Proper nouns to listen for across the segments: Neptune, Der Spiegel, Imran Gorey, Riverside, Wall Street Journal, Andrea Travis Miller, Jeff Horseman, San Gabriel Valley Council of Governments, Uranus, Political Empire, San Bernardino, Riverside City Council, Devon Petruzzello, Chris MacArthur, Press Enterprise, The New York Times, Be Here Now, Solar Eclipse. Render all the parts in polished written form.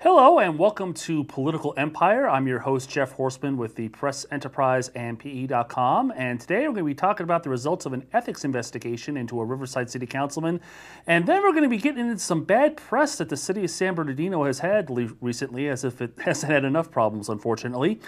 Hello and welcome to Political Empire. I'm your host, Jeff Horseman with the Press Enterprise and PE.com. And today we're going to be talking about the results of an ethics investigation into a Riverside City Councilman. And then we're going to be getting into some bad press that the city of San Bernardino has had recently, as if it hasn't had enough problems, unfortunately.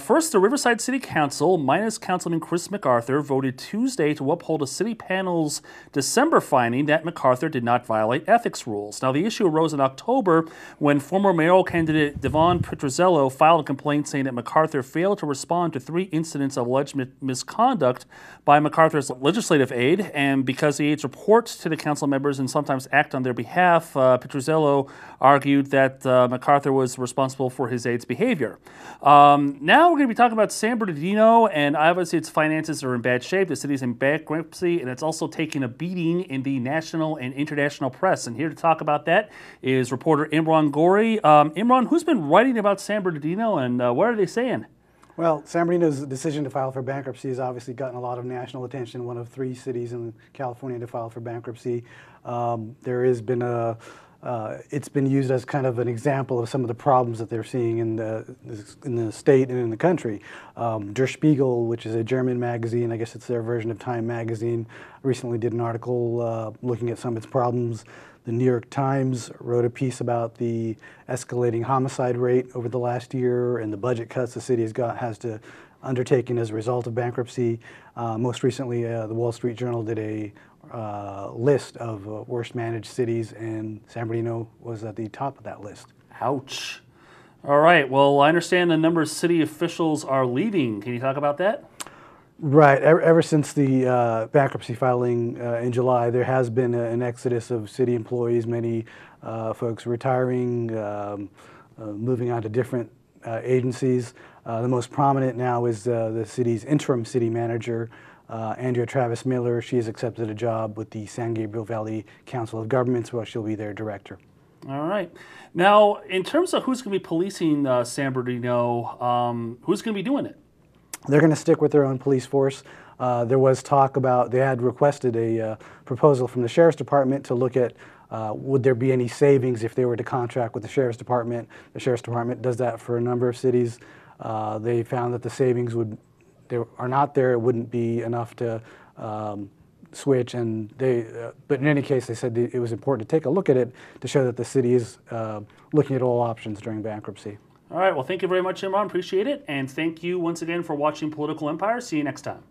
First, the Riverside City Council, minus Councilman Chris MacArthur, voted Tuesday to uphold a city panel's December finding that MacArthur did not violate ethics rules. Now, the issue arose in October when former mayoral candidate Devon Petruzzello filed a complaint saying that MacArthur failed to respond to three incidents of alleged misconduct by MacArthur's legislative aide, and because the aides report to the council members and sometimes act on their behalf, Petruzzello argued that MacArthur was responsible for his aide's behavior. Now we're going to be talking about San Bernardino, and obviously its finances are in bad shape. The city's in bankruptcy, and it's also taking a beating in the national and international press. And here to talk about that is reporter Imran Gorey. Imran, who's been writing about San Bernardino, and what are they saying? Well, San Bernardino's decision to file for bankruptcy has obviously gotten a lot of national attention, one of three cities in California to file for bankruptcy. There has been a it's been used as kind of an example of some of the problems that they're seeing in the state and in the country. Der Spiegel, which is a German magazine, I guess it's their version of Time magazine, recently did an article looking at some of its problems. The New York Times wrote a piece about the escalating homicide rate over the last year and the budget cuts the city has to undertake as a result of bankruptcy. Most recently, the Wall Street Journal did a list of worst managed cities, and San Bernardino was at the top of that list. Ouch. All right. Well, I understand a number of city officials are leaving. Can you talk about that? Right. Ever since the bankruptcy filing in July, there has been an exodus of city employees, many folks retiring, moving on to different agencies. The most prominent now is the city's interim city manager, Andrea Travis Miller. She has accepted a job with the San Gabriel Valley Council of Governments, where she'll be their director. All right. Now, in terms of who's going to be policing San Bernardino, who's going to be doing it? They're going to stick with their own police force. There was talk about they had requested a proposal from the Sheriff's Department to look at would there be any savings if they were to contract with the Sheriff's Department. The Sheriff's Department does that for a number of cities. They found that the savings are not there. It wouldn't be enough to switch. And but in any case, they said that it was important to take a look at it to show that the city is looking at all options during bankruptcy. All right. Well, thank you very much, Imran. Appreciate it. And thank you once again for watching Political Empire. See you next time.